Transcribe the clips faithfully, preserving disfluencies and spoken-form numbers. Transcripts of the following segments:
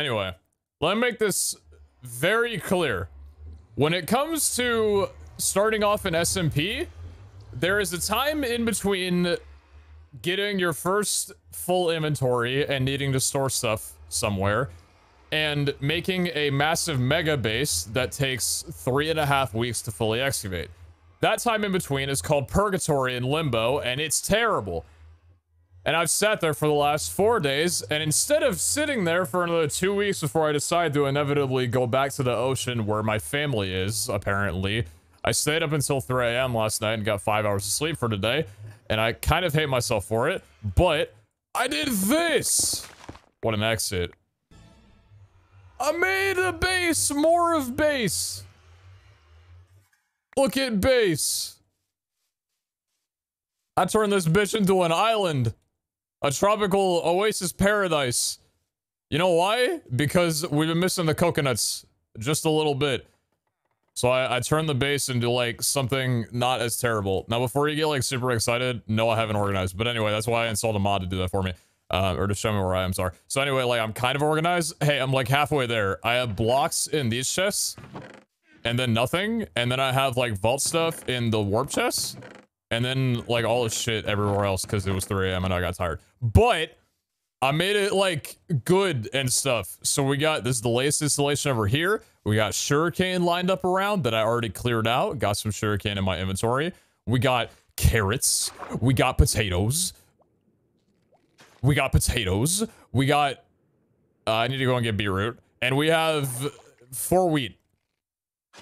Anyway, let me make this very clear. When it comes to starting off in S M P, there is a time in between getting your first full inventory and needing to store stuff somewhere and making a massive mega base that takes three and a half weeks to fully excavate. That time in between is called purgatory and limbo, and it's terrible. And I've sat there for the last four days, and instead of sitting there for another two weeks before I decide to inevitably go back to the ocean where my family is, apparently, I stayed up until three A M last night and got five hours of sleep for today, and I kind of hate myself for it, but I did this! What an exit. I made a base! More of base! Look at base! I turned this bitch into an island. A tropical oasis paradise. You know why? Because we've been missing the coconuts just a little bit. So I, I turned the base into like something not as terrible. Now before you get like super excited, no, I haven't organized. But anyway, that's why I installed a mod to do that for me. Uh, or to show me where I am, sorry. So anyway, like I'm kind of organized. Hey, I'm like halfway there. I have blocks in these chests. And then nothing. And then I have like vault stuff in the warp chests. And then, like, all this shit everywhere else because it was three A M and I got tired. But I made it, like, good and stuff. So we got, this is the latest installation over here. We got sugarcane lined up around that I already cleared out. Got some sugarcane in my inventory. We got carrots. We got potatoes. We got potatoes. We got, uh, I need to go and get beetroot. And we have four wheat.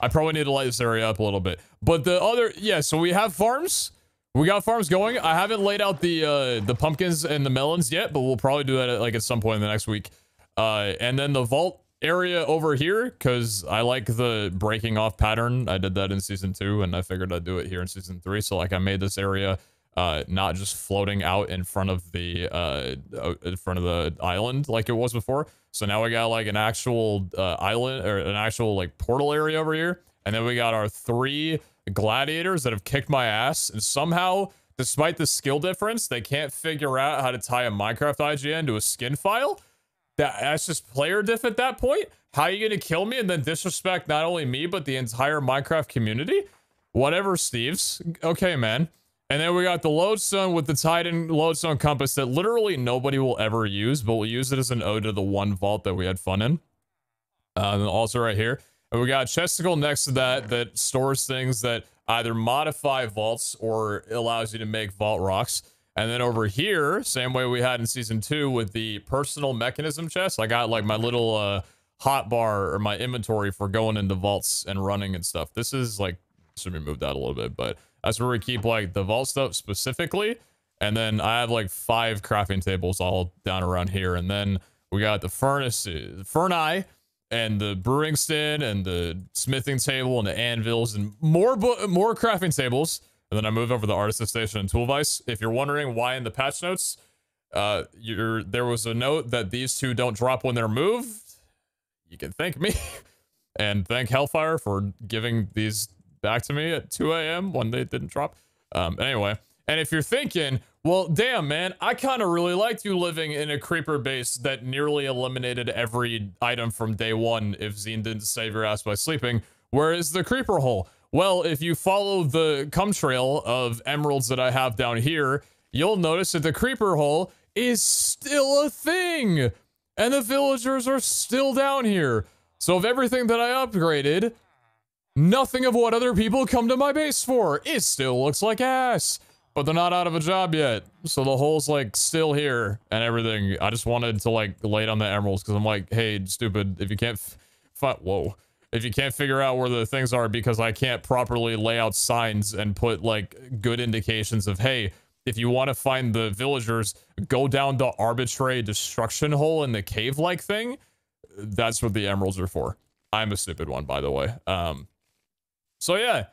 I probably need to light this area up a little bit. But the other, yeah, so we have farms. We got farms going. I haven't laid out the uh, the pumpkins and the melons yet, but we'll probably do that at, like at some point in the next week. Uh, and then the vault area over here, because I like the breaking off pattern. I did that in season two, and I figured I'd do it here in season three. So like I made this area uh, not just floating out in front of the uh, in front of the island like it was before. So now we got like an actual uh, island or an actual like portal area over here. And then we got our three gladiators that have kicked my ass. And somehow, despite the skill difference, they can't figure out how to tie a Minecraft I G N to a skin file. That, that's just player diff at that point. How are you going to kill me and then disrespect not only me, but the entire Minecraft community? Whatever, Steve's. Okay, man. And then we got the lodestone with the Titan lodestone compass that literally nobody will ever use, but we'll use it as an ode to the one vault that we had fun in. Uh, and also right here. And we got a chesticle next to that that stores things that either modify vaults or allows you to make vault rocks. And then over here, same way we had in season two with the personal mechanism chest, I got like my little uh, hot bar or my inventory for going into vaults and running and stuff. This is like, should be moved out a little bit, but that's where we keep like the vault stuff specifically. And then I have like five crafting tables all down around here. And then we got the furnaces, furnace. And the brewing stand and the smithing table and the anvils and more more crafting tables. And then I moved over to the artisan station and tool vice. If you're wondering why in the patch notes, uh, you're, there was a note that these two don't drop when they're moved. You can thank me and thank Hellfire for giving these back to me at two A M when they didn't drop. Um, anyway, and if you're thinking, well, damn, man, I kind of really liked you living in a creeper base that nearly eliminated every item from day one if Zine didn't save your ass by sleeping. Where is the creeper hole? Well, if you follow the cum trail of emeralds that I have down here, you'll notice that the creeper hole is still a thing. And the villagers are still down here. So of everything that I upgraded, nothing of what other people come to my base for. It still looks like ass. But they're not out of a job yet, so the hole's like still here and everything. I just wanted to like lay down the emeralds because I'm like, hey, stupid, if you can't, f whoa, if you can't figure out where the things are because I can't properly lay out signs and put like good indications of, hey, if you want to find the villagers, go down the arbitrary destruction hole in the cave-like thing. That's what the emeralds are for. I'm a stupid one, by the way. Um, so yeah.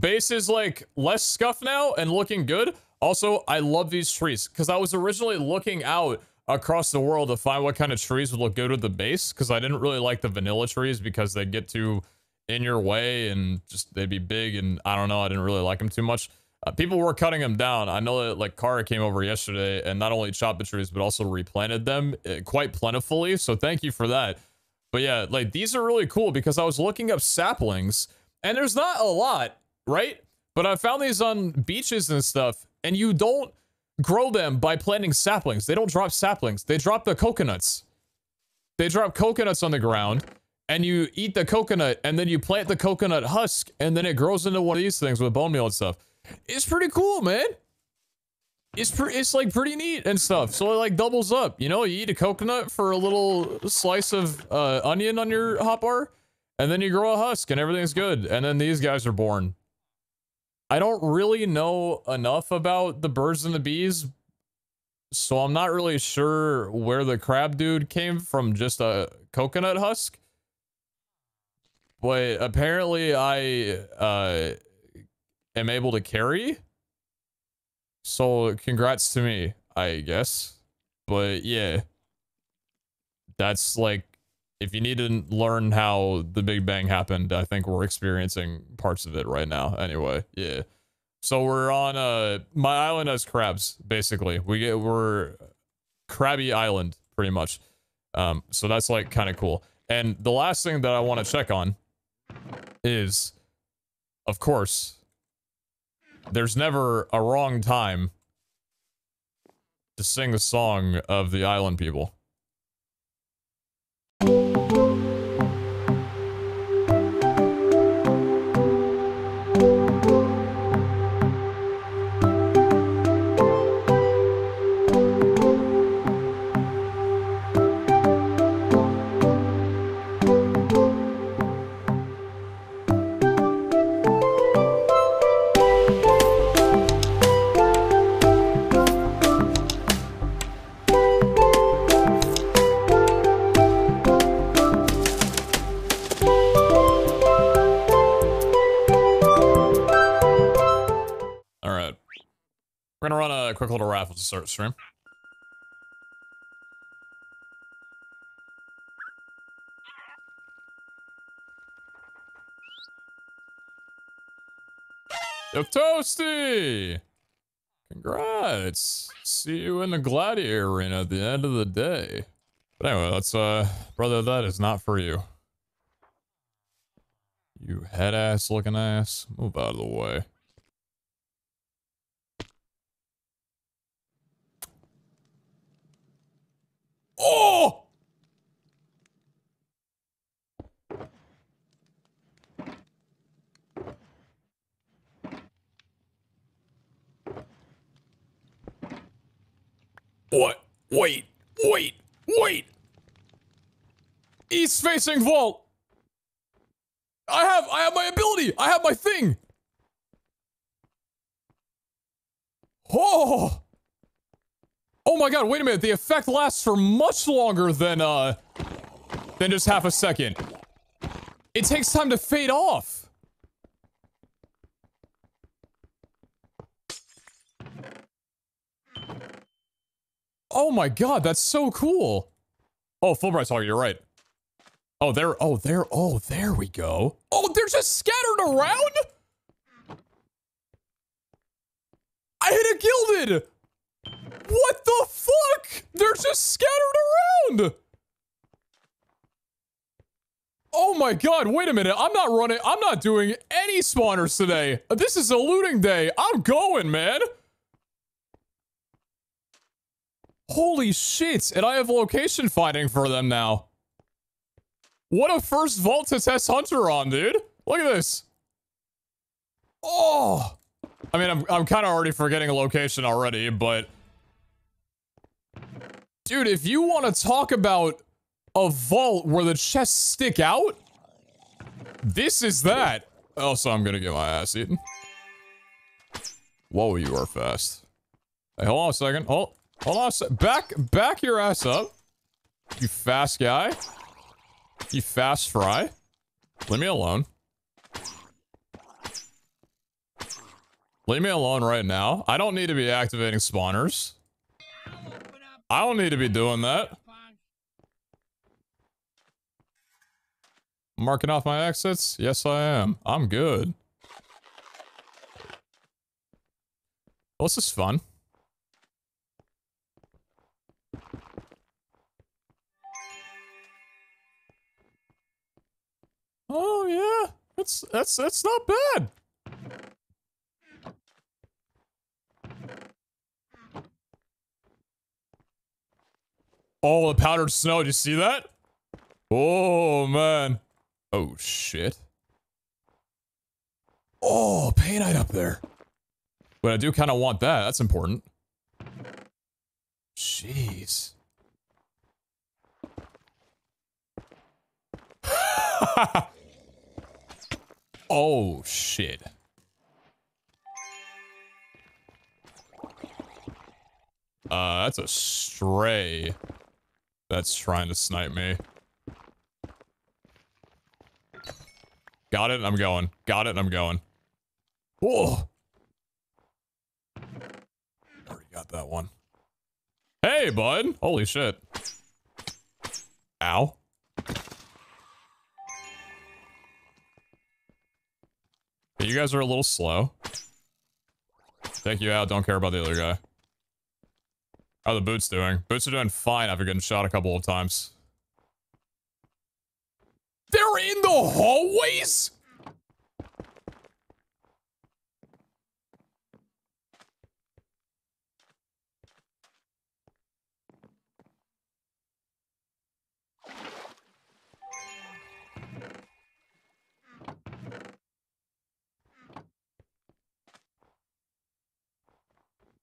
Base is like less scuffed now and looking good. Also, I love these trees because I was originally looking out across the world to find what kind of trees would look good with the base because I didn't really like the vanilla trees because they get too in your way and just they'd be big and I don't know. I didn't really like them too much. Uh, people were cutting them down. I know that like Kara came over yesterday and not only chopped the trees but also replanted them quite plentifully. So thank you for that. But yeah, like these are really cool because I was looking up saplings and there's not a lot, right? But I found these on beaches and stuff, and you don't grow them by planting saplings. They don't drop saplings. They drop the coconuts. They drop coconuts on the ground, and you eat the coconut, and then you plant the coconut husk, and then it grows into one of these things with bone meal and stuff. It's pretty cool, man. It's pretty, it's like pretty neat and stuff. So it like doubles up, you know, you eat a coconut for a little slice of uh, onion on your hotbar, and then you grow a husk and everything's good. And then these guys are born. I don't really know enough about the birds and the bees, so I'm not really sure where the crab dude came from, just a coconut husk. But apparently I uh, am able to carry. So congrats to me, I guess. But yeah, that's like, if you need to learn how the Big Bang happened, I think we're experiencing parts of it right now. Anyway, yeah. So we're on uh my island has crabs, basically. We get we're Crabby Island, pretty much. Um, so that's like kind of cool. And the last thing that I want to check on is, of course, there's never a wrong time to sing the song of the island people. We're gonna run a quick little raffle to start the stream. Yo, Toasty! Congrats! See you in the Gladiator Arena at the end of the day. But anyway, that's, uh, brother, that is not for you. You head ass looking ass. Move out of the way. Oh! What? Wait, wait, wait! East facing vault! I have, I have my ability! I have my thing! Oh! Oh my god, wait a minute, the effect lasts for much longer than, uh, than just half a second. It takes time to fade off. Oh my god, that's so cool. Oh, Fulbright's all, you're right. Oh, there, oh, there, oh, there we go. Oh, they're just scattered around? I hit a gilded! What the fuck? They're just scattered around! Oh my god, wait a minute. I'm not running. I'm not doing any spawners today. This is a looting day. I'm going, man. Holy shit. And I have location finding for them now. What a first vault to test Hunter on, dude. Look at this. Oh. I mean, I'm, I'm kind of already forgetting a location already, but... Dude, if you want to talk about a vault where the chests stick out, this is that. Also, I'm going to get my ass eaten. Whoa, you are fast. Hey, hold on a second. Hold, hold on a sec. Back, back your ass up. You fast guy. You fast fry. Leave me alone. Leave me alone right now. I don't need to be activating spawners. I don't need to be doing that. Marking off my exits? Yes, I am. I'm good. Well, this is fun. Oh yeah, that's that's that's not bad. All the powdered snow, did you see that? Oh man. Oh shit. Oh, painite up there. But I do kind of want that, that's important. Jeez. Oh shit. Uh, that's a stray. That's trying to snipe me. Got it, and I'm going. Got it, and I'm going. Whoa. Already got that one. Hey, bud. Holy shit. Ow. Hey, you guys are a little slow. Take you out. Don't care about the other guy. How are the boots doing? Boots are doing fine after getting shot a couple of times. They're in the hallways?!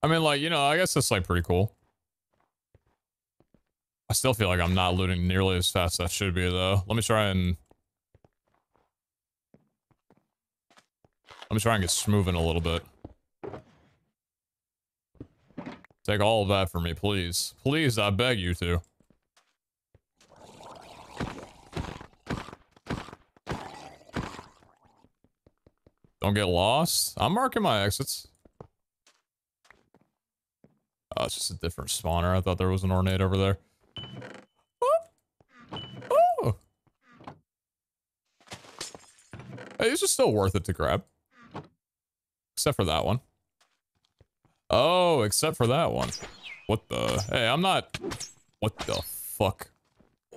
I mean, like, you know, I guess that's, like, pretty cool. I still feel like I'm not looting nearly as fast as I should be, though. Let me try and... Let me try and get smoothin' a little bit. Take all of that from me, please. Please, I beg you to. Don't get lost. I'm marking my exits. Oh, it's just a different spawner. I thought there was an ornate over there. Hey, it's just still worth it to grab. Except for that one. Oh, except for that one. What the? Hey, I'm not... What the fuck?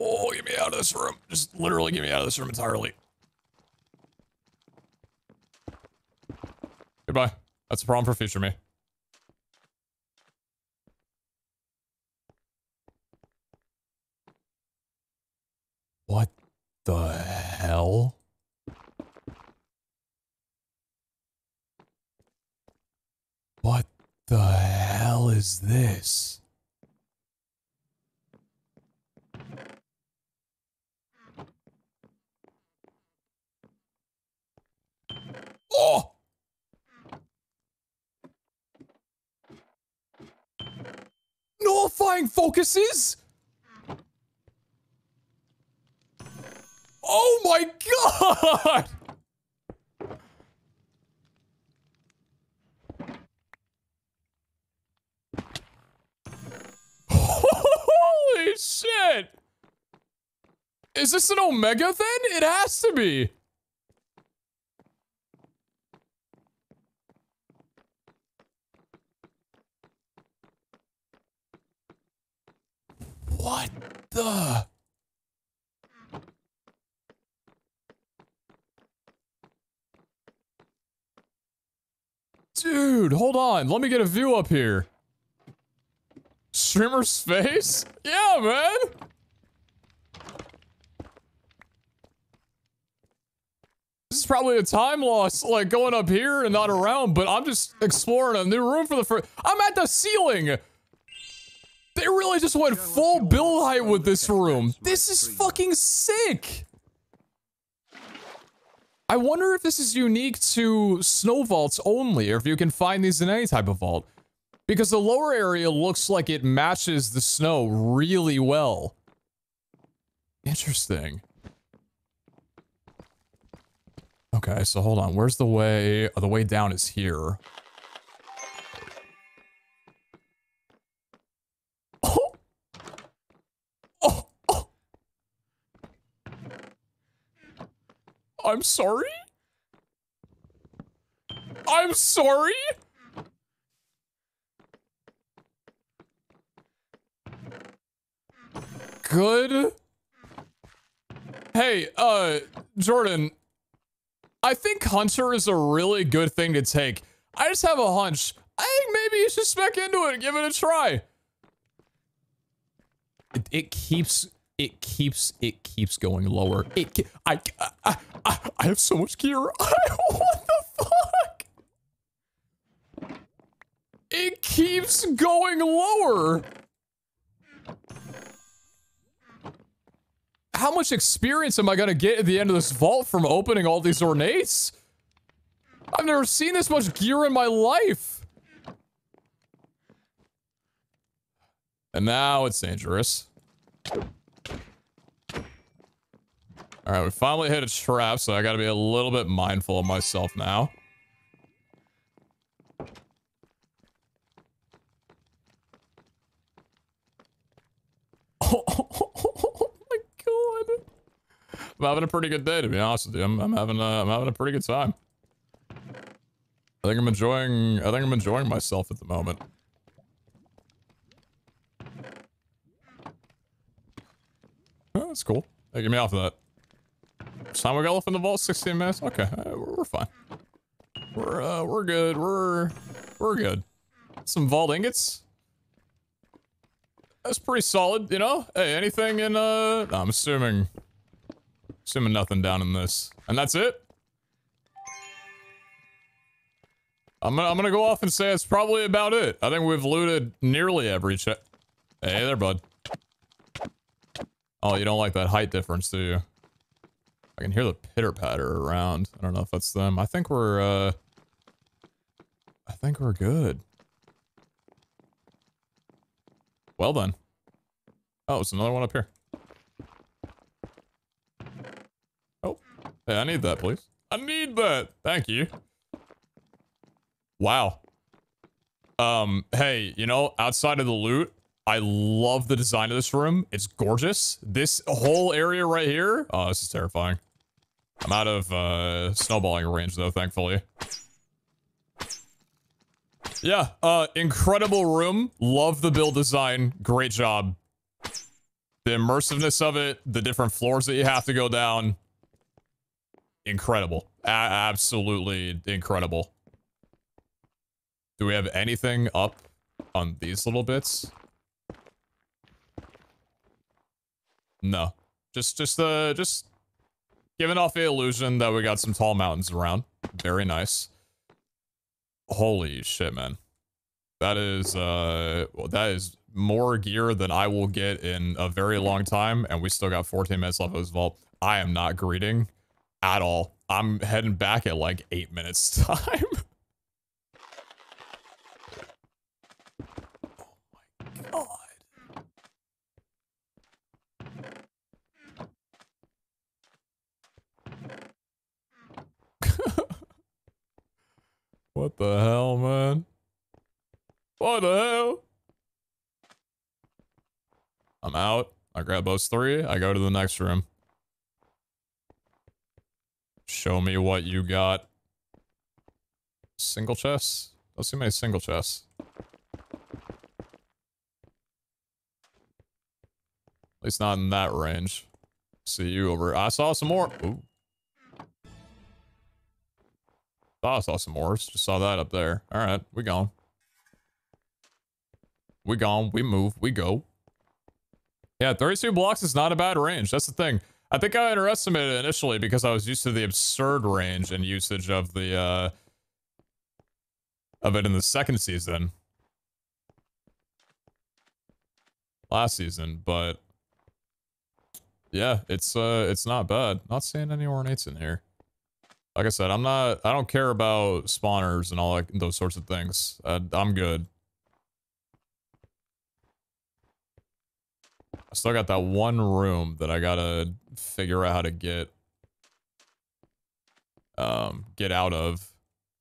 Oh, get me out of this room. Just literally get me out of this room entirely. Goodbye. That's a problem for future me. What the hell? What the hell is this? Oh! Nullifying focuses? Oh my god! Holy shit! Is this an Omega then? It has to be! What the... Dude, hold on. Let me get a view up here. Streamer's face? Yeah, man! This is probably a time loss, like, going up here and not around, but I'm just exploring a new room for the first- I'm at the ceiling! They really just went full build height with this room. This is fucking sick! I wonder if this is unique to snow vaults only, or if you can find these in any type of vault. Because the lower area looks like it matches the snow really well. Interesting. Okay, so hold on. Where's the way? Oh, the way down is here. Oh! Oh! Oh! I'm sorry? I'm sorry? Good. Hey, uh, Jordan, I think Hunter is a really good thing to take. I just have a hunch. I think maybe you should spec into it and give it a try. It, it keeps, it keeps, it keeps going lower. It, ke I, I, I, I have so much gear. What the fuck? It keeps going lower. How much experience am I gonna get at the end of this vault from opening all these ornates? I've never seen this much gear in my life. And now it's dangerous. All right, we finally hit a trap, so I gotta be a little bit mindful of myself now. Oh, oh, oh, oh my god. I'm having a pretty good day, to be honest with you. I'm, I'm having a, I'm having a pretty good time. I think I'm enjoying, I think I'm enjoying myself at the moment. Oh, that's cool. Hey, get me off of that. Time we got left in the vault, sixteen minutes. Okay, uh, we're, we're fine. We're uh, we're good. We're we're good. Some vault ingots. That's pretty solid, you know. Hey, anything in uh? I'm assuming, assuming nothing down in this, and that's it. I'm gonna I'm gonna go off and say that's probably about it. I think we've looted nearly every check. Hey there, bud. Oh, you don't like that height difference, do you? I can hear the pitter-patter around. I don't know if that's them. I think we're, uh... I think we're good. Well then. Oh, it's another one up here. Oh. Hey, I need that, please. I need that! Thank you. Wow. Um, hey, you know, outside of the loot, I love the design of this room. It's gorgeous. This whole area right here. Oh, this is terrifying. I'm out of uh, snowballing range, though, thankfully. Yeah, uh, incredible room. Love the build design. Great job. The immersiveness of it, the different floors that you have to go down. Incredible. A- absolutely incredible. Do we have anything up on these little bits? No, just, just, uh, just giving off the illusion that we got some tall mountains around. Very nice. Holy shit, man. That is, uh, well, that is more gear than I will get in a very long time. And we still got fourteen minutes left of this vault. I am not greeting at all. I'm heading back at like eight minutes time. What the hell, man? What the hell? I'm out. I grab those three. I go to the next room. Show me what you got. Single chests? Don't see many single chests. At least not in that range. See you over. I saw some more. Ooh. Oh, I saw some more. Just saw that up there. All right, we gone. We gone. We move. We go. Yeah, thirty-two blocks is not a bad range. That's the thing. I think I underestimated it initially because I was used to the absurd range and usage of the uh, of it in the second season, last season. But yeah, it's uh, it's not bad. Not seeing any ornates in here. Like I said, I'm not, I don't care about spawners and all that, those sorts of things. Uh, I'm good. I still got that one room that I gotta figure out how to get, um, get out of.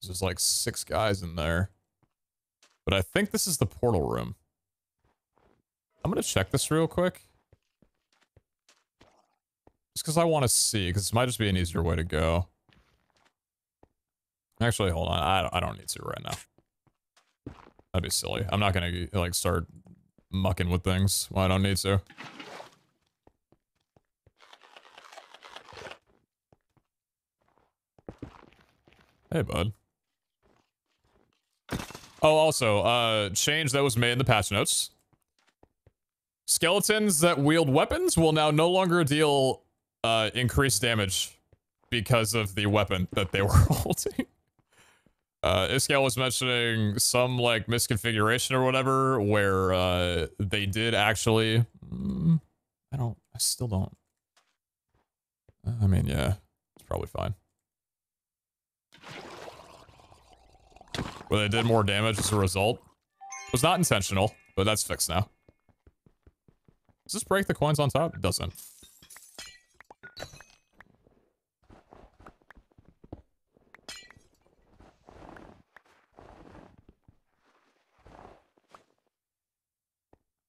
There's like six guys in there. But I think this is the portal room. I'm gonna check this real quick. Just because I want to see, because this might just be an easier way to go. Actually, hold on. I don't, I don't need to right now. That'd be silly. I'm not gonna like start mucking with things when I don't need to. Hey, bud. Oh, also, uh, change that was made in the patch notes. Skeletons that wield weapons will now no longer deal uh, increased damage because of the weapon that they were holding. Uh, Iskall was mentioning some, like, misconfiguration or whatever, where, uh, they did actually... Mm, I don't... I still don't... I mean, yeah. It's probably fine. Where they did more damage as a result. It was not intentional, but that's fixed now. Does this break the coins on top? It doesn't.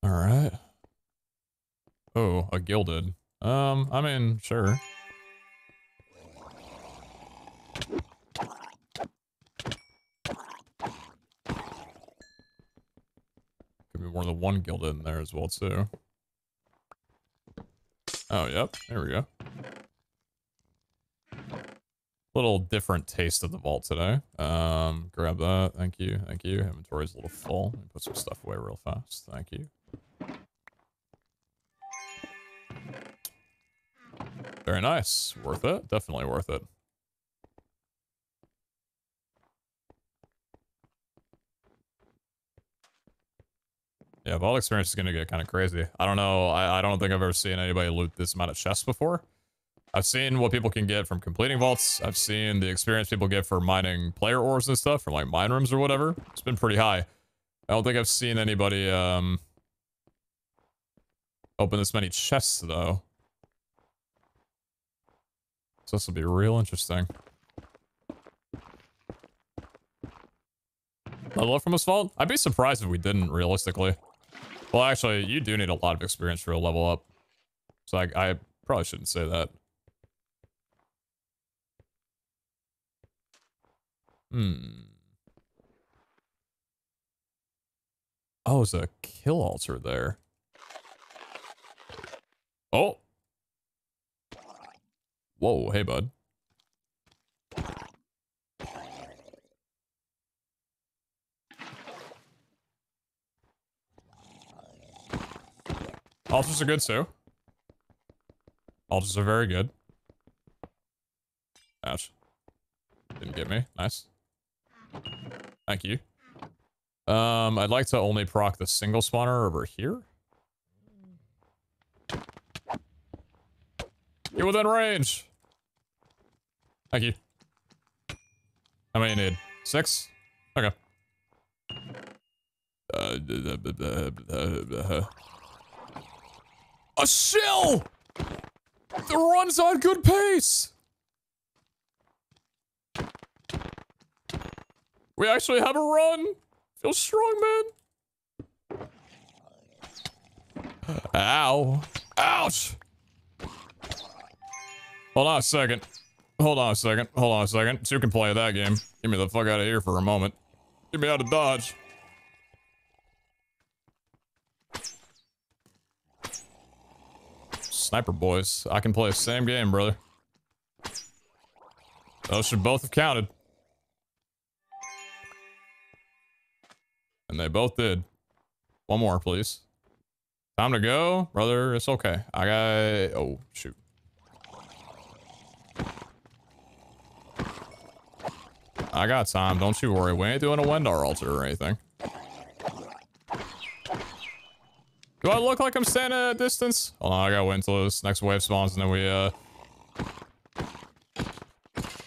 Alright. Oh, a gilded. Um, I mean, sure. Could be more than one gilded in there as well, too. Oh, yep. There we go. Little different taste of the vault today. Um, grab that. Thank you. Thank you. Inventory's a little full. Let me put some stuff away real fast. Thank you. Very nice. Worth it. Definitely worth it. Yeah, vault experience is going to get kind of crazy. I don't know. I, I don't think I've ever seen anybody loot this amount of chests before. I've seen what people can get from completing vaults. I've seen the experience people get for mining player ores and stuff from like mine rooms or whatever. It's been pretty high. I don't think I've seen anybody um, open this many chests, though. So this will be real interesting. A lot from this vault? I'd be surprised if we didn't, realistically. Well, actually, you do need a lot of experience for a level up. So I, I probably shouldn't say that. Hmm. Oh, there's a kill altar there. Oh. Whoa, hey, bud. Altars are good, too. Altars are very good. Ouch. Didn't get me. Nice. Thank you. Um, I'd like to only proc the single spawner over here. Get within range! Thank you. How many you need? Six? Okay. Uh, uh, uh, uh, uh, uh. A shell that runs on good pace. We actually have a run. Feel strong, man. Ow. Ouch. Hold on a second. Hold on a second. Hold on a second. Two can play that game. Get me the fuck out of here for a moment. Get me out of Dodge. Sniper boys. I can play the same game, brother. Those should both have counted. And they both did. One more, please. Time to go, brother. It's okay. I got... Oh, shoot. I got time. Don't you worry. We ain't doing a Wendor altar or anything. Do I look like I'm standing at a distance? Hold on, I gotta wait until this next wave spawns and then we, uh...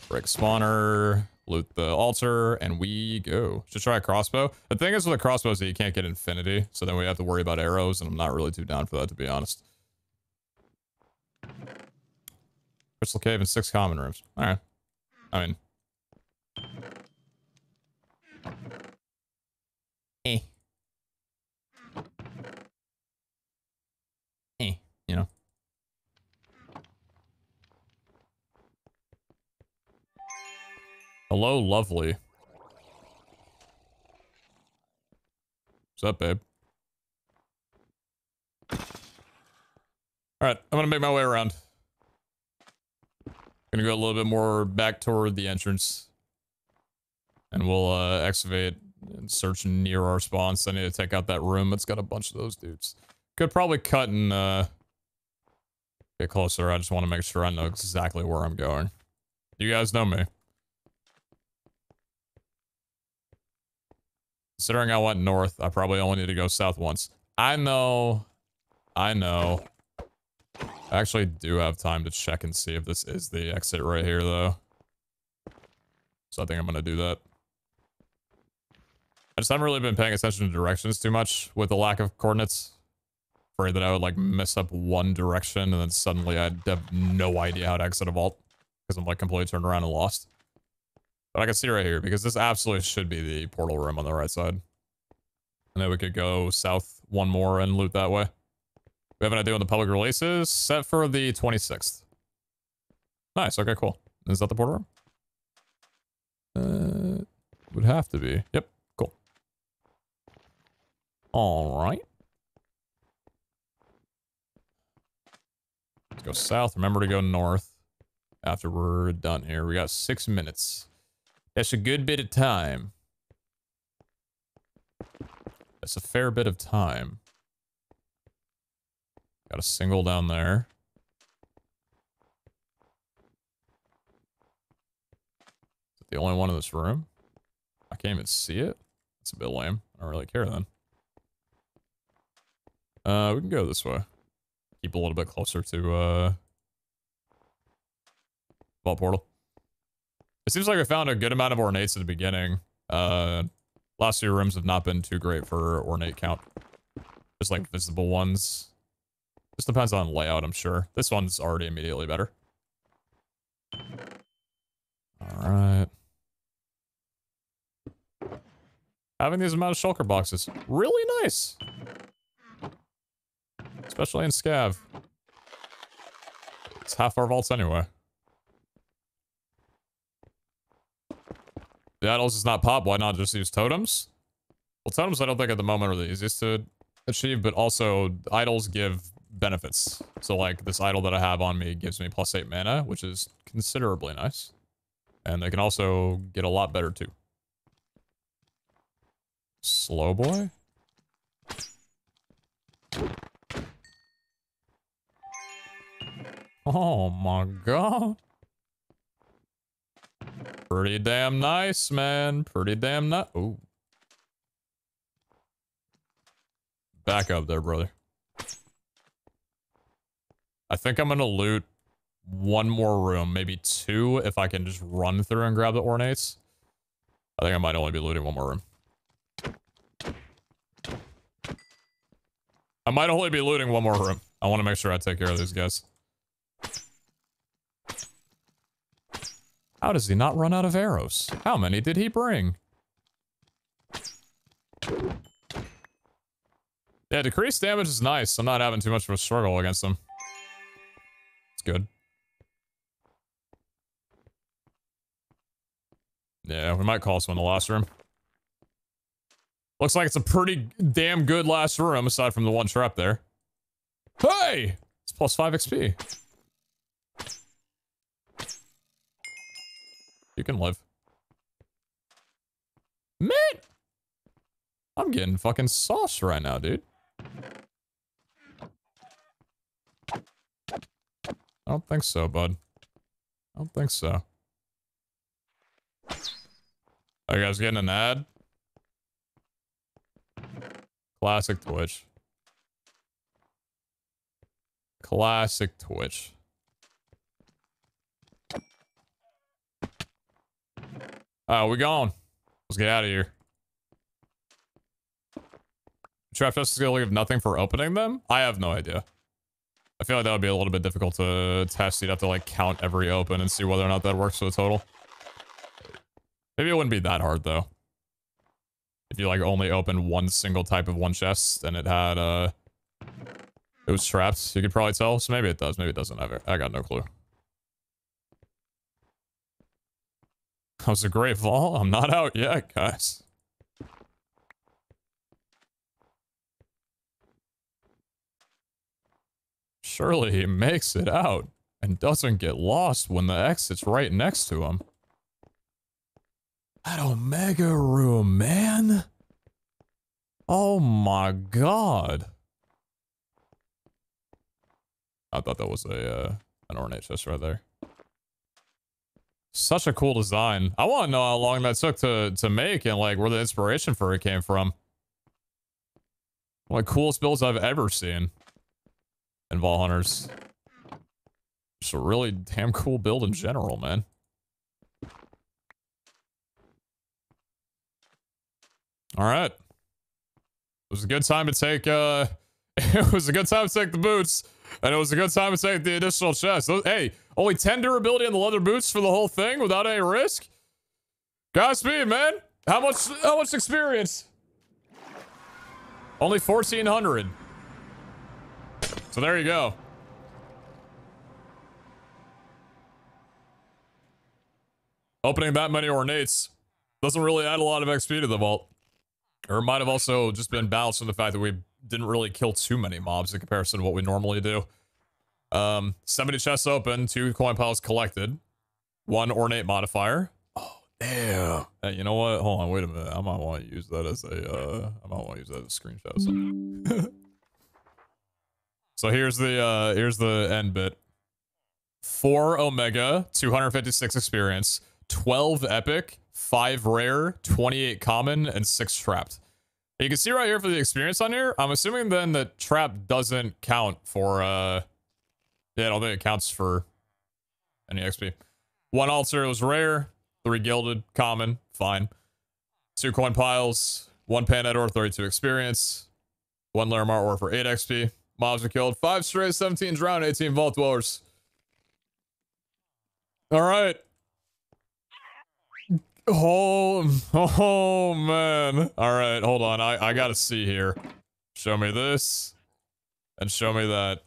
break spawner, loot the altar, and we go. Should try a crossbow. The thing is with a crossbow is that you can't get infinity, so then we have to worry about arrows, and I'm not really too down for that, to be honest. Crystal cave and six common rooms. Alright. I mean... Eh. You know, hello, lovely. What's up, babe? All right, I'm gonna make my way around. Gonna go a little bit more back toward the entrance. and we'll uh, excavate and search near our spawn. So I need to take out that room that's got a bunch of those dudes. Could probably cut and uh, get closer. I just want to make sure I know exactly where I'm going. You guys know me. Considering I went north, I probably only need to go south once. I know. I know. I actually do have time to check and see if this is the exit right here, though. So I think I'm going to do that. I just haven't really been paying attention to directions too much with the lack of coordinates. Afraid that I would, like, mess up one direction and then suddenly I'd have no idea how to exit a vault. Because I'm, like, completely turned around and lost. But I can see right here, because this absolutely should be the portal room on the right side. And then we could go south one more and loot that way. We have an idea when the public release is set for the twenty-sixth. Nice. Okay, cool. Is that the portal room? Uh, would have to be. Yep. Cool. All right. Let's go south. Remember to go north after we're done here. We got six minutes. That's a good bit of time. That's a fair bit of time. Got a single down there. Is it the only one in this room? I can't even see it. It's a bit lame. I don't really care then. Uh, we can go this way. Keep a little bit closer to uh, vault portal. It seems like we found a good amount of ornates at the beginning. Uh, last few rooms have not been too great for ornate count. Just like visible ones. This depends on layout, I'm sure. This one's already immediately better. Alright. Having these amount of shulker boxes. Really nice! Especially in scav. It's half our vaults anyway. The idols is not pop, why not just use totems? Well, totems I don't think at the moment are the easiest to achieve, but also idols give benefits. So like this idol that I have on me gives me plus eight mana, which is considerably nice. And they can also get a lot better too. Slow boy? Oh my god. Pretty damn nice, man. Pretty damn nice. Ooh. Back up there, brother. I think I'm going to loot one more room, maybe two, if I can just run through and grab the ornates. I think I might only be looting one more room. I might only be looting one more room. I want to make sure I take care of these guys. How does he not run out of arrows? How many did he bring? Yeah, decreased damage is nice. I'm not having too much of a struggle against them. It's good. Yeah, we might call this one the last room. Looks like it's a pretty damn good last room, aside from the one trap there. Hey! It's plus five X P. You can live. Man! I'm getting fucking sauce right now, dude. I don't think so, bud. I don't think so. Are you guys getting an ad? Classic Twitch. Classic Twitch. Alright, we gone. Let's get out of here. Trap chest is going to leave nothing for opening them? I have no idea. I feel like that would be a little bit difficult to test. You'd have to like count every open and see whether or not that works for the total. Maybe it wouldn't be that hard though. If you like only open one single type of one chest and it had, uh... it was trapped, you could probably tell. So maybe it does, maybe it doesn't have it. I got no clue. That was a great vault. I'm not out yet, guys. Surely he makes it out and doesn't get lost when the exit's right next to him. That Omega room, man. Oh my god. I thought that was a uh, an ornate chest right there. Such a cool design. I want to know how long that took to to make and like where the inspiration for it came from. One of the coolest builds I've ever seen in Vault Hunters. Just a really damn cool build in general, man. All right. It was a good time to take uh it was a good time to take the boots, and it was a good time to take the additional chest. Those, hey, only ten durability on the leather boots for the whole thing without any risk. Godspeed, man. How much how much experience? Only fourteen hundred. So there you go. Opening that many ornates doesn't really add a lot of X P to the vault. Or it might have also just been balanced in the fact that we didn't really kill too many mobs in comparison to what we normally do. Um, seventy chests open, two coin piles collected, one ornate modifier. Oh, damn. Hey, you know what? Hold on, wait a minute. I might want to use that as a, uh, I might want to use that as a screenshot or something. So here's the, uh, here's the end bit. Four Omega, two hundred fifty-six experience, twelve epic, five rare, twenty-eight common, and six trapped. You can see right here for the experience on here, I'm assuming then that trap doesn't count for, uh, yeah, I don't think it counts for any X P. One altar was rare, three gilded, common, fine. Two coin piles, one Panador, thirty-two experience, one Larimar ore for eight X P. Mobs were killed, five strays, seventeen drowned, eighteen vault dwellers. All right. Oh, oh man. All right, hold on. I, I gotta see here. Show me this and show me that.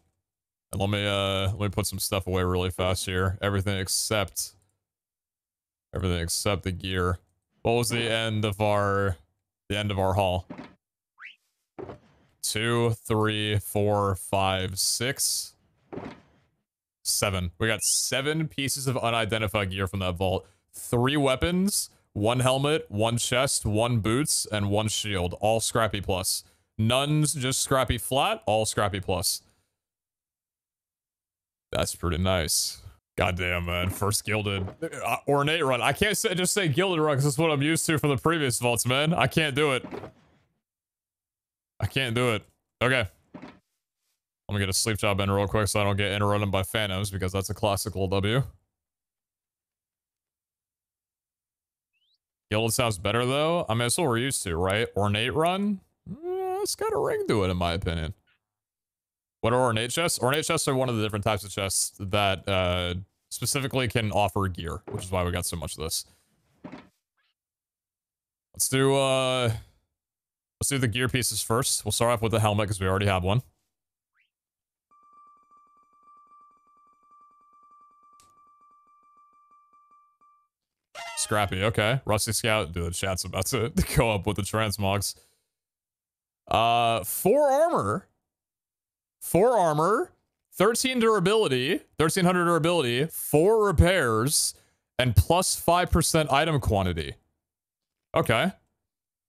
And let me, uh, let me put some stuff away really fast here. Everything except, everything except the gear. What was the end of our, the end of our haul? Two, three, four, five, six, seven. We got seven pieces of unidentified gear from that vault. Three weapons, one helmet, one chest, one boots, and one shield. All scrappy plus. None's just scrappy flat, all scrappy plus. That's pretty nice. Goddamn, man. First gilded. Uh, ornate run. I can't say, just say gilded run because that's what I'm used to from the previous vaults, man. I can't do it. I can't do it. Okay. Let me get a sleep job in real quick so I don't get interrupted by phantoms because that's a classical W. Gilded sounds better though. I mean, that's what we're used to, right? Ornate run? Mm, it's got a ring to it, in my opinion. What are ornate chests? Ornate chests are one of the different types of chests that uh, specifically can offer gear, which is why we got so much of this. Let's do uh, let's do the gear pieces first. We'll start off with the helmet because we already have one. Scrappy, okay. Rusty Scout, dude, the chat's about to go up with the transmogs. Uh, four armor. Four armor, thirteen durability, thirteen hundred durability, four repairs, and plus five percent item quantity. Okay.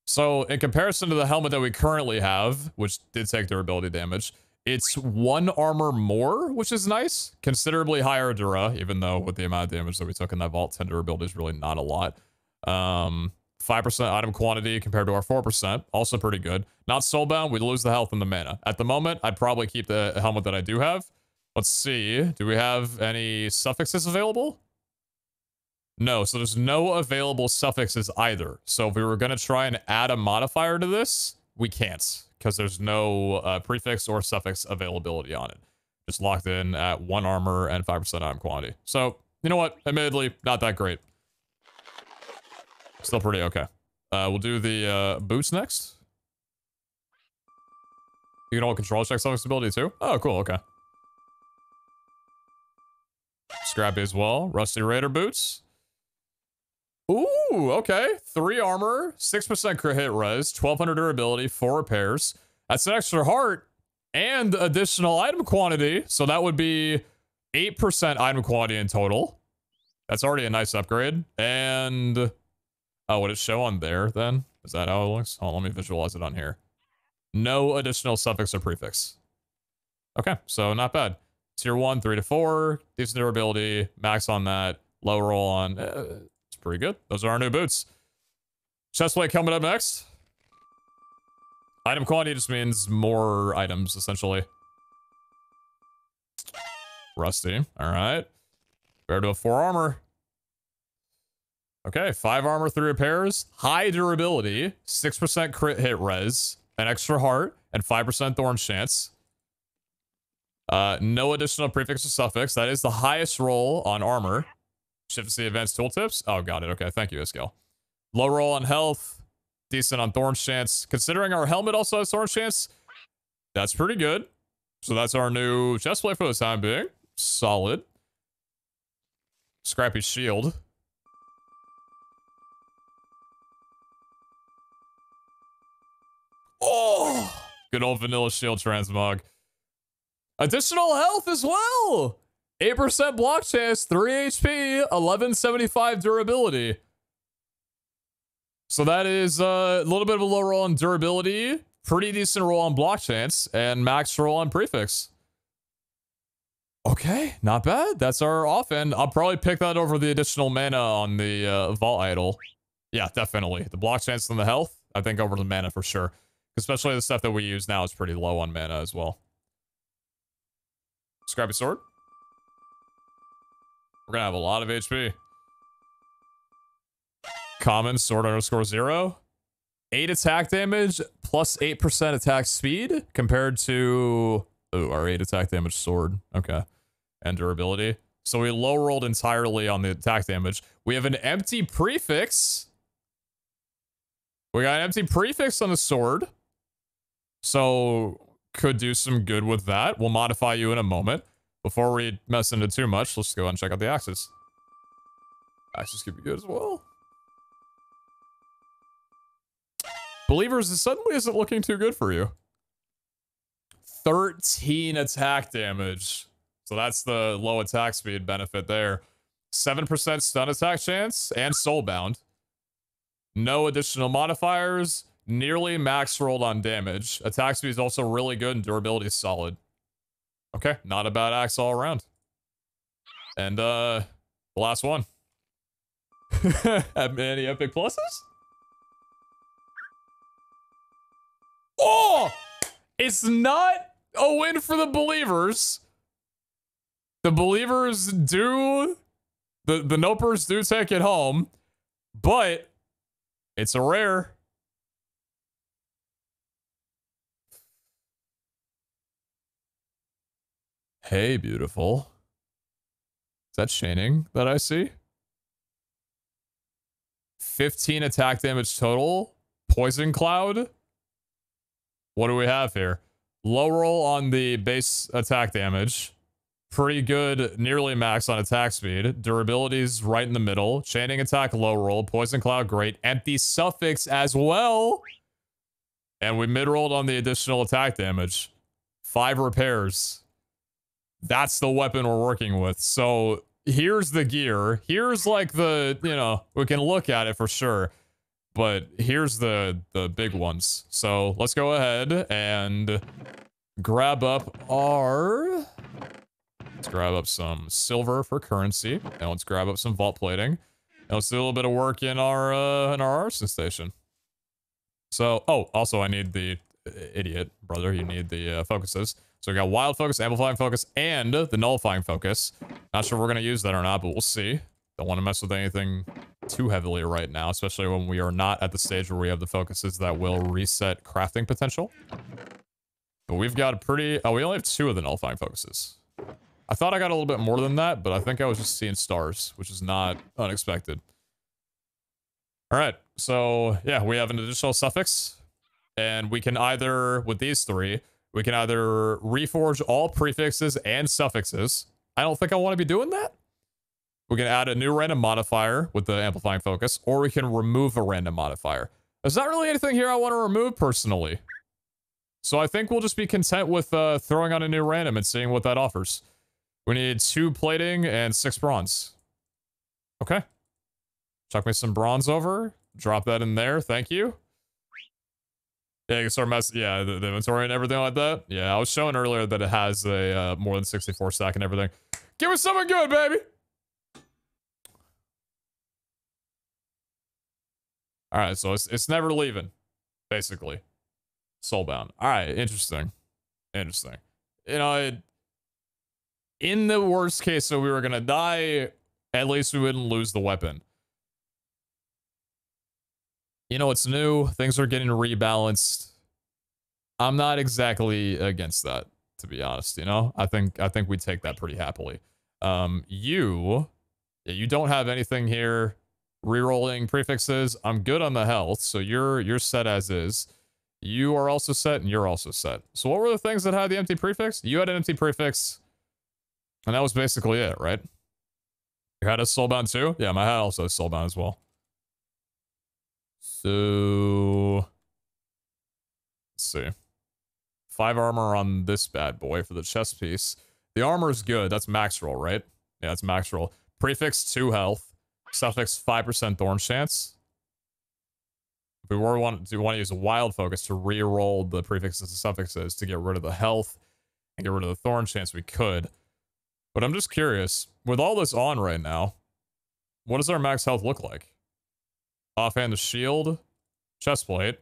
So in comparison to the helmet that we currently have, which did take durability damage, it's one armor more, which is nice. Considerably higher dura, even though with the amount of damage that we took in that vault, ten durability is really not a lot. Um, five percent item quantity compared to our four percent, also pretty good. Not soulbound, we lose the health and the mana. At the moment, I'd probably keep the helmet that I do have. Let's see, do we have any suffixes available? No, so there's no available suffixes either. So if we were gonna try and add a modifier to this, we can't, because there's no uh, prefix or suffix availability on it. Just locked in at one armor and five percent item quantity. So, you know what? Admittedly, not that great. Still pretty okay. Uh, we'll do the uh, boots next. You can all control check suffix ability too? Oh, cool, okay. Scrappy as well. Rusty Raider boots. Ooh, okay. Three armor, six percent crit hit res, twelve hundred durability, four repairs. That's an extra heart and additional item quantity. So that would be eight percent item quantity in total. That's already a nice upgrade. And Oh, would it show on there then? Is that how it looks? Hold on, let me visualize it on here. No additional suffix or prefix. Okay, so not bad. Tier one, three to four, decent durability, max on that, low roll on. Uh, it's pretty good. Those are our new boots. Chestplate coming up next. Item quantity just means more items, essentially. Rusty. All right. Repair to a four armor. Okay, five armor, three repairs, high durability, six percent crit hit res, an extra heart, and five percent thorn chance. Uh, no additional prefix or suffix. That is the highest roll on armor. Shift to see advanced tooltips. Oh, got it. Okay, thank you, Iskall. Low roll on health, decent on thorn chance. Considering our helmet also has thorn chance, that's pretty good. So that's our new chestplate for the time being. Solid. Scrappy shield. Oh, good old vanilla shield transmog. Additional health as well. eight percent block chance, three H P, eleven seventy-five durability. So that is a little bit of a low roll on durability, pretty decent roll on block chance, and max roll on prefix. Okay, not bad. That's our offend. I'll probably pick that over the additional mana on the uh, vault idol. Yeah, definitely. The block chance and the health, I think over the mana for sure. Especially the stuff that we use now is pretty low on mana as well. Scrappy sword. We're gonna have a lot of H P. Common sword underscore zero. Eight attack damage plus eight percent attack speed compared to ooh, our eight attack damage sword. Okay. And durability. So we low rolled entirely on the attack damage. We have an empty prefix. We got an empty prefix on the sword. So could do some good with that. We'll modify you in a moment. Before we mess into too much, let's go and check out the axes. Axes could be good as well. Believers, it suddenly isn't looking too good for you. thirteen attack damage. So that's the low attack speed benefit there. seven percent stun attack chance and soulbound. No additional modifiers. Nearly max rolled on damage. Attack speed is also really good and durability is solid. Okay, not a bad axe all around. And uh, the last one. Any epic pluses? Oh! It's not a win for the believers. The believers do... The, the nopers do take it home. But... it's a rare. Hey, beautiful. Is that chaining that I see? fifteen attack damage total. Poison cloud. What do we have here? Low roll on the base attack damage. Pretty good, nearly max on attack speed. Durability's right in the middle. Chaining attack, low roll. Poison cloud, great. Empty suffix as well. And we mid-rolled on the additional attack damage. Five repairs. That's the weapon we're working with. So here's the gear. Here's like the, you know, we can look at it for sure. But here's the, the big ones. So let's go ahead and grab up our... let's grab up some silver for currency, and let's grab up some vault plating, and let's do a little bit of work in our uh, in our arson station. So, oh, also I need the uh, idiot brother. You need the uh, focuses. So we got wild focus, amplifying focus, and the nullifying focus. Not sure if we're gonna use that or not, but we'll see. Don't want to mess with anything too heavily right now, especially when we are not at the stage where we have the focuses that will reset crafting potential. But we've got a pretty. Oh, we only have two of the nullifying focuses. I thought I got a little bit more than that, but I think I was just seeing stars, which is not unexpected. All right, so yeah, we have an additional suffix, and we can either, with these three, we can either reforge all prefixes and suffixes. I don't think I want to be doing that. We can add a new random modifier with the amplifying focus, or we can remove a random modifier. There's not really anything here I want to remove personally. So I think we'll just be content with uh, throwing on a new random and seeing what that offers. We need two plating and six bronze. Okay. Chuck me some bronze over. drop that in there. Thank you. Yeah, you can start messing. Yeah, the, the inventory and everything like that. Yeah, I was showing earlier that it has a uh, more than sixty-four stack and everything. Give us something good, baby. All right, so it's it's never leaving, basically. Soulbound. All right, interesting, interesting. You know, it, in the worst case, so we were gonna die. At least we wouldn't lose the weapon. You know, it's new. Things are getting rebalanced. I'm not exactly against that, to be honest. You know, I think I think we take that pretty happily. Um, you, yeah, you don't have anything here. Rerolling prefixes. I'm good on the health, so you're you're set as is. You are also set, and you're also set. So what were the things that had the empty prefix? You had an empty prefix, and that was basically it, right? You had a soulbound too? Yeah, my hat also is soulbound as well. So, let's see. Five armor on this bad boy for the chest piece. The armor is good. That's max roll, right? Yeah, that's max roll. Prefix two health. Suffix five percent thorn chance. If we were want to want to use a wild focus to re-roll the prefixes and suffixes to get rid of the health and get rid of the thorn chance, we could. But I'm just curious, with all this on right now, what does our max health look like? Offhand, the shield, chest plate.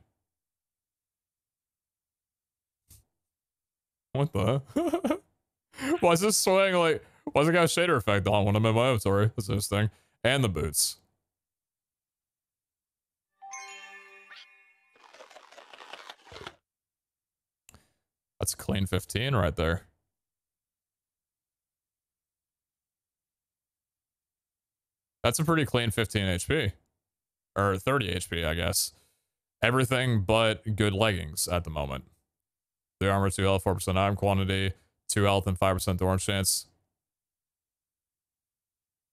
What the? Why is this swaying like? Why does it got a shader effect on when I'm in my inventory? That's interesting. And the boots. That's a clean fifteen right there. That's a pretty clean fifteen H P. Or thirty H P, I guess. Everything but good leggings at the moment. The armor, two health, four percent iron quantity, two health, and five percent thorn chance.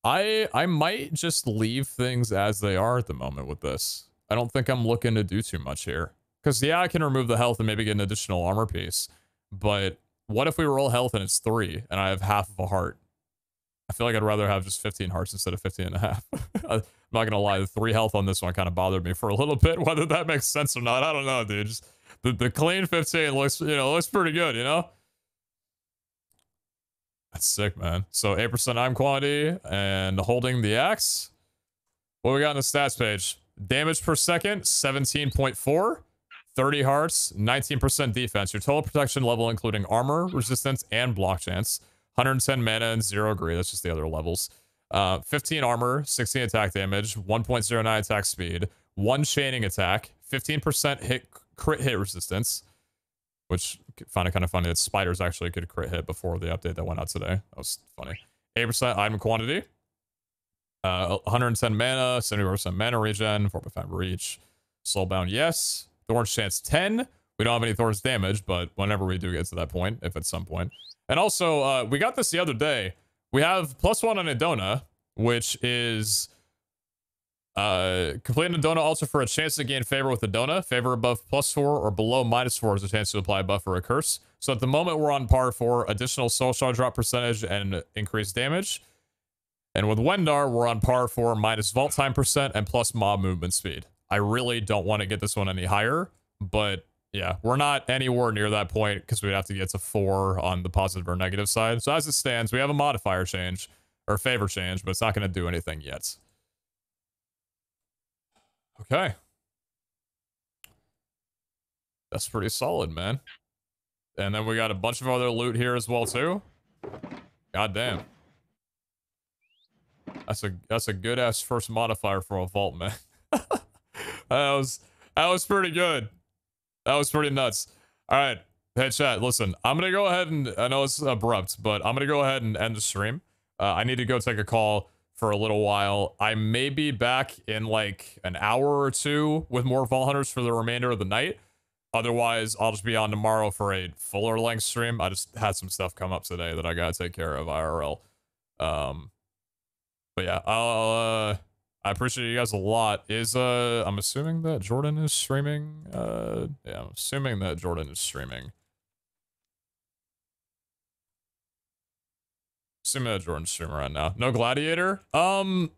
I I might just leave things as they are at the moment with this. I don't think I'm looking to do too much here. Because, yeah, I can remove the health and maybe get an additional armor piece. But what if we roll health and it's three and I have half of a heart? I feel like I'd rather have just fifteen hearts instead of fifteen and a half. I'm not going to lie. The three health on this one kind of bothered me for a little bit. Whether that makes sense or not, I don't know, dude. Just the, the clean fifteen looks, you know, looks pretty good, you know? That's sick, man. So eight percent iron quantity and holding the axe. What we got on the stats page? Damage per second, seventeen point four. thirty hearts, nineteen percent defense. Your total protection level, including armor, resistance, and block chance. one hundred ten mana and zero agree. That's just the other levels. Uh, fifteen armor, sixteen attack damage, one point zero nine attack speed, one chaining attack, fifteen percent hit crit hit resistance, which I find it kind of funny that spiders actually could crit hit before the update that went out today. That was funny. eight percent item quantity, uh, one hundred ten mana, seventy percent mana regen, four point five reach, soulbound, yes. Thorns chance ten. We don't have any thorns damage, but whenever we do get to that point, if at some point. And also, uh, we got this the other day. We have plus one on Adona, which is uh, complete an Adona also for a chance to gain favor with Adona. Favor above plus four or below minus four is a chance to apply a buff or a curse. So at the moment, we're on par for additional soul shard drop percentage and increased damage. And with Wendor, we're on par for minus vault time percent and plus mob movement speed. I really don't want to get this one any higher, but yeah, we're not anywhere near that point because we'd have to get to four on the positive or negative side. So as it stands, we have a modifier change or favor change, but it's not going to do anything yet. Okay. That's pretty solid, man. And then we got a bunch of other loot here as well, too. God damn. That's a, that's a good-ass first modifier for a vault, man. that was, that was pretty good. That was pretty nuts. All right, hey chat, listen, I'm gonna go ahead and I know it's abrupt, but I'm gonna go ahead and end the stream. Uh, I need to go take a call for a little while. I may be back in like an hour or two with more Vault Hunters for the remainder of the night. Otherwise, I'll just be on tomorrow for a fuller length stream. I just had some stuff come up today that I gotta take care of I R L. Um, but yeah, I'll. Uh, I appreciate you guys a lot. Is uh, I'm assuming that Jordan is streaming. Uh, yeah, I'm assuming that Jordan is streaming. Assuming that Jordan's streaming right now. No Gladiator. Um,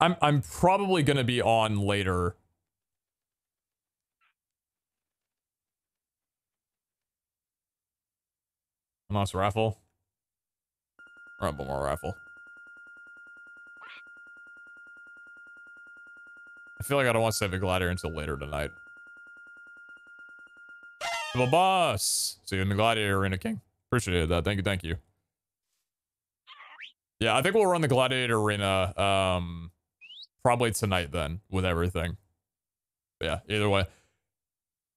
I'm I'm probably gonna be on later. Unless raffle. Run one more raffle. I feel like I don't want to save a glider until later tonight. The boss! See you in the gladiator, Arena King. Appreciated that. Thank you, thank you. Yeah, I think we'll run the gladiator arena um probably tonight then with everything. But yeah, either way.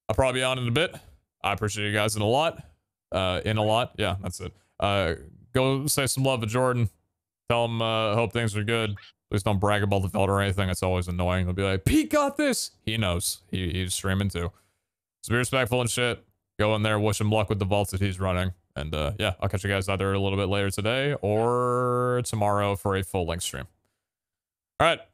I'll probably be on in a bit. I appreciate you guys in a lot. Uh in a lot. Yeah, that's it. Uh go say some love to Jordan. Tell him uh hope things are good. Please don't brag about the felt or anything. It's always annoying. They'll be like, Pete got this. He knows. He he's streaming too. So be respectful and shit. Go in there, wish him luck with the vaults that he's running. And uh, yeah, I'll catch you guys either a little bit later today or tomorrow for a full length stream. All right.